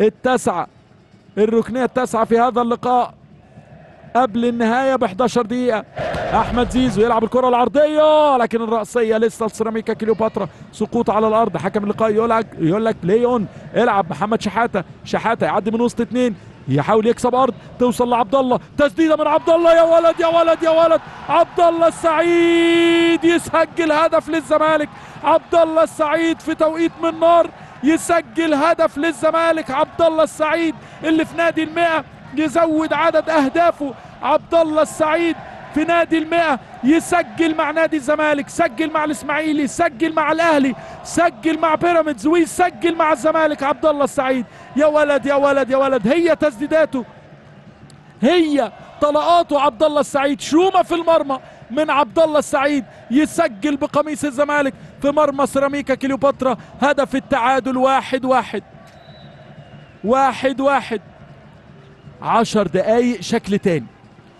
التاسعة، الركنية التاسعة في هذا اللقاء قبل النهاية ب 11 دقيقة. احمد زيزو يلعب الكرة العرضية لكن الرأسية لسه لسيراميكا كليوباترا، سقوط على الأرض. حكم اللقاء يقول لك بلاي اون. العب محمد شحاته، شحاته يعدي من وسط اثنين، يحاول يكسب ارض، توصل لعبد الله، تسديده من عبد الله، يا ولد يا ولد يا ولد، عبد الله السعيد يسجل هدف للزمالك. عبد الله السعيد في توقيت من نار يسجل هدف للزمالك. عبد الله السعيد اللي في نادي المئة يزود عدد اهدافه. عبد الله السعيد في نادي المئة يسجل مع نادي الزمالك، سجل مع الاسماعيلي، سجل مع الاهلي، سجل مع بيراميدز، ويسجل مع الزمالك. عبد الله السعيد يا ولد يا ولد يا ولد، هي تسديداته، هي طلقاته عبد الله السعيد، شومة في المرمى من عبد الله السعيد، يسجل بقميص الزمالك في مرمى سيراميكا كليوباترا هدف التعادل. 1-1 10 دقايق شكل تاني.